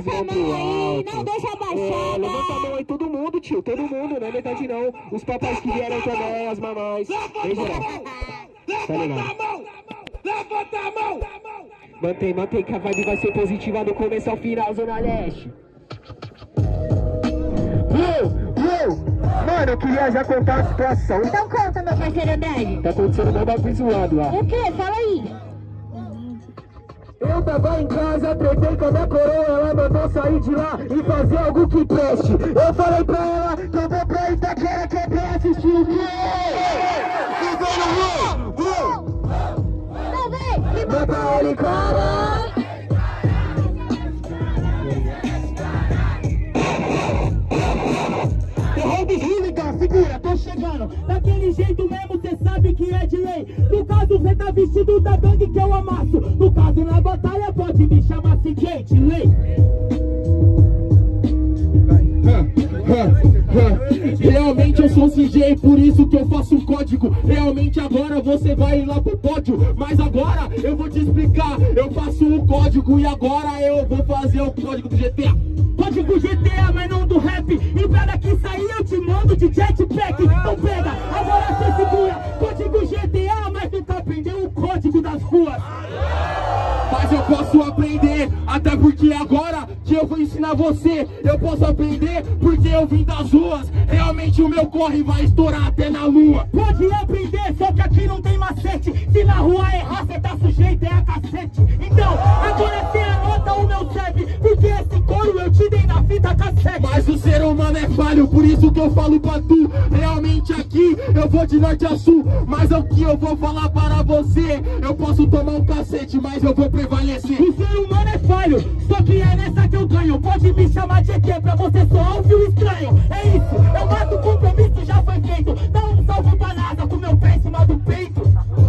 levanta a mão aí, não deixa baixar. Levanta a mão aí, todo mundo, tio, todo mundo, não é metade não. Os papais que vieram também, as mamães. Levanta a mão! Mantém que a vibe vai ser positiva do começo ao final, Zona Leste. Mano, eu queria já contar a situação. Então conta, meu parceiro André. Tá acontecendo um bagulho zoado lá. O quê? Fala aí. Eu tava em casa, tretei com a minha coroa, ela mandou sair de lá e fazer algo que preste. Eu falei pra ela que eu vou pra Itaquera, que é pra assistir o quê? Mata ele, cara! Terror de Hílica, segura, tô chegando. Daquele jeito mesmo, cê sabe que é de lei. No caso, cê tá vestido da gangue que eu amasso. No caso, na batalha, pode me chamar CJ, de lei. Realmente eu sou CJ, por isso que eu faço um código. Realmente agora você vai ir lá pro pódio. Mas agora eu vou te explicar. Eu faço um código e agora eu vou fazer o código do GTA. Código GTA, mas não do rap. E pra daqui sair eu te mando de jetpack. Então pega, agora você segura. Código GTA, mas tu tá aprendendo o código das ruas. Mas eu posso aprender, até porque agora que eu vou ensinar você. Eu posso aprender porque eu vim das ruas. Realmente o meu corre vai estourar até na lua. Pode aprender, só que aqui não tem macete. Se na rua errar, cê tá sujeito, é a cacete. Então, agora cê anota o meu serve, porque esse couro eu te dei na fita cassete. Mas o ser humano é falho, por isso que eu falo pra tu. Realmente aqui eu vou de norte a sul. Mas é o que eu vou falar para você. Eu posso tomar um cacete, mas eu vou pra prevalecer. O ser humano é falho, só que é nessa que eu ganho. Pode me chamar de EQ, pra você só ouvir o estranho. É isso, eu mato o compromisso, já foi feito. Dá um salve pra NASA com meu pé em cima do peito.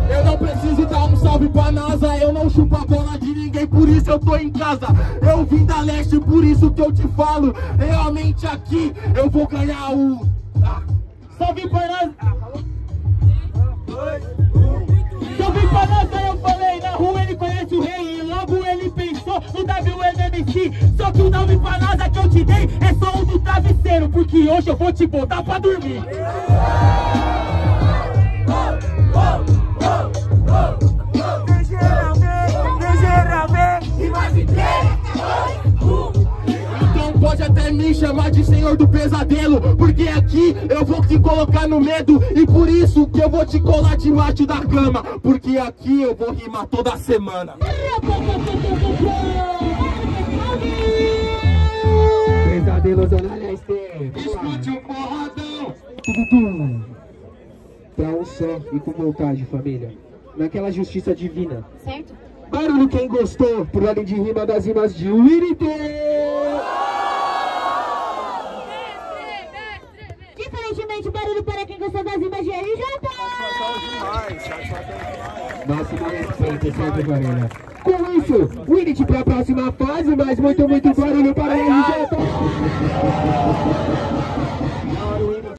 Eu não preciso dar um salve pra NASA. Eu não chupo a bola de ninguém, por isso eu tô em casa. Eu vim da leste, por isso que eu te falo. Realmente aqui eu vou ganhar o... Salve pra NASA. Salve pra NASA, eu falei. Na rua ele conhece o rei e logo ele pensou no WMMC. Só que o nome pra NASA que eu te dei é só o do travesseiro, porque hoje eu vou te botar pra dormir. Pode até me chamar de senhor do pesadelo, porque aqui eu vou te colocar no medo. E por isso que eu vou te colar debaixo da cama, porque aqui eu vou rimar toda semana. Pesadelo Zona Leste. Escute o porradão. Pra um só e com vontade, família. Naquela justiça divina. Certo. Barulho quem gostou, por ordem de rima das rimas de Winnit. Barulho para quem gostou das rimas de RJ. Máximo respeito, certo, galera? Com isso, Winnit para a próxima fase, mas muito barulho para RJ.